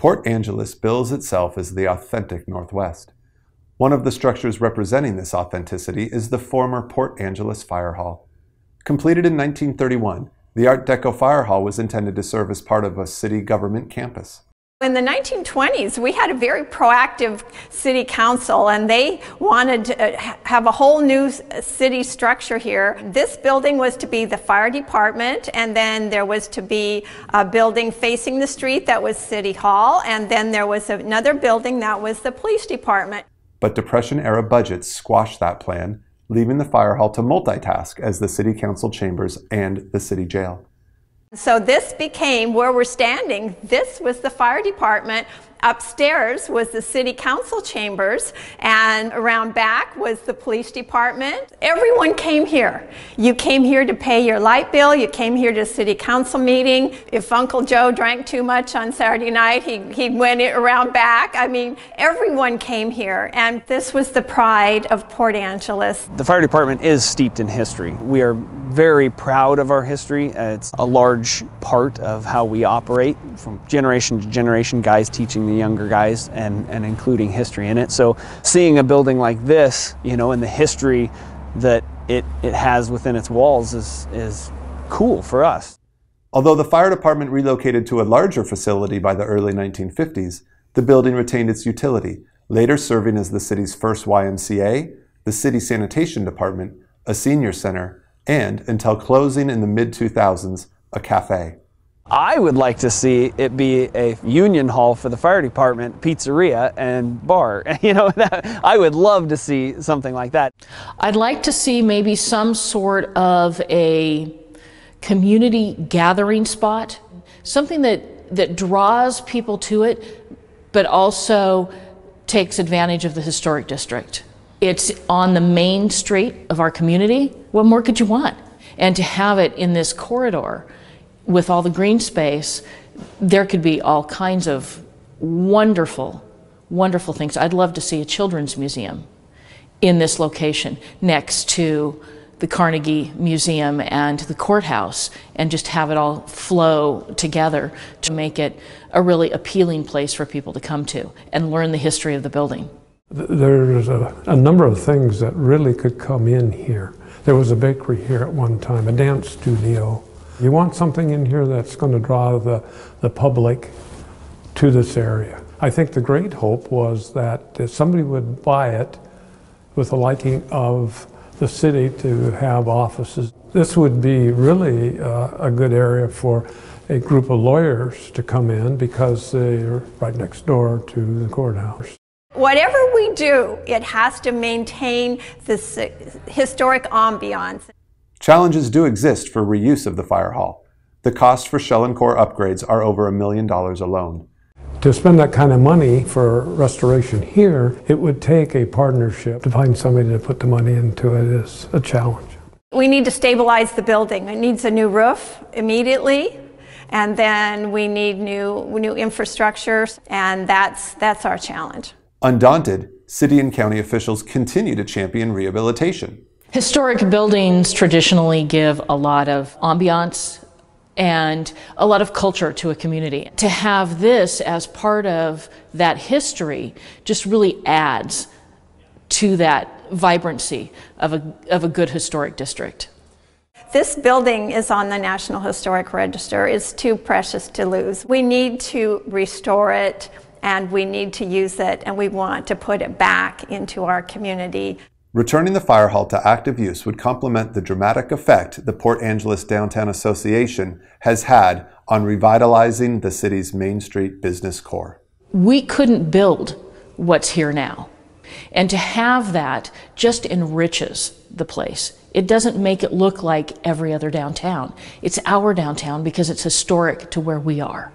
Port Angeles bills itself as the authentic Northwest. One of the structures representing this authenticity is the former Port Angeles Fire Hall. Completed in 1931, the Art Deco Fire Hall was intended to serve as part of a city government campus. In the 1920s, we had a very proactive city council, and they wanted to have a whole new city structure here. This building was to be the fire department, and then there was to be a building facing the street that was City Hall, and then there was another building that was the police department. But Depression-era budgets squashed that plan, leaving the fire hall to multitask as the city council chambers and the city jail. So this became where we're standing. This was the fire department, upstairs was the city council chambers, and around back was the police department. Everyone came here. You came here to pay your light bill, you came here to a city council meeting. If Uncle Joe drank too much on Saturday night, he went around back. I mean, everyone came here, and this was the pride of Port Angeles. The fire department is steeped in history. We are very proud of our history. It's a large part of how we operate, from generation to generation, guys teaching the younger guys and including history in it. So seeing a building like this, you know, and the history that it has within its walls is cool for us. Although the fire department relocated to a larger facility by the early 1950s, the building retained its utility, later serving as the city's first YMCA, the city sanitation department, a senior center, and, until closing in the mid-2000s, a cafe. I would like to see it be a union hall for the fire department, pizzeria, and bar. You know, I would love to see something like that. I'd like to see maybe some sort of a community gathering spot, something that draws people to it, but also takes advantage of the historic district. It's on the main street of our community. What more could you want? And to have it in this corridor with all the green space, there could be all kinds of wonderful, wonderful things. I'd love to see a children's museum in this location next to the Carnegie Museum and the courthouse, and just have it all flow together to make it a really appealing place for people to come to and learn the history of the building. There's a number of things that really could come in here. There was a bakery here at one time, a dance studio. You want something in here that's going to draw the public to this area. I think the great hope was that if somebody would buy it with the liking of the city to have offices. This would be really a good area for a group of lawyers to come in, because they're right next door to the courthouse. Whatever we do, it has to maintain this historic ambiance. Challenges do exist for reuse of the fire hall. The cost for shell and core upgrades are over $1 million alone. To spend that kind of money for restoration here, it would take a partnership. To find somebody to put the money into it is a challenge. We need to stabilize the building. It needs a new roof immediately. And then we need new infrastructure, and that's our challenge. Undaunted, city and county officials continue to champion rehabilitation. Historic buildings traditionally give a lot of ambiance and a lot of culture to a community. To have this as part of that history just really adds to that vibrancy of a good historic district. This building is on the National Historic Register. It's too precious to lose. We need to restore it, and we need to use it, and we want to put it back into our community. Returning the fire hall to active use would complement the dramatic effect the Port Angeles Downtown Association has had on revitalizing the city's Main Street business core. We couldn't build what's here now, and to have that just enriches the place. It doesn't make it look like every other downtown. It's our downtown because it's historic to where we are.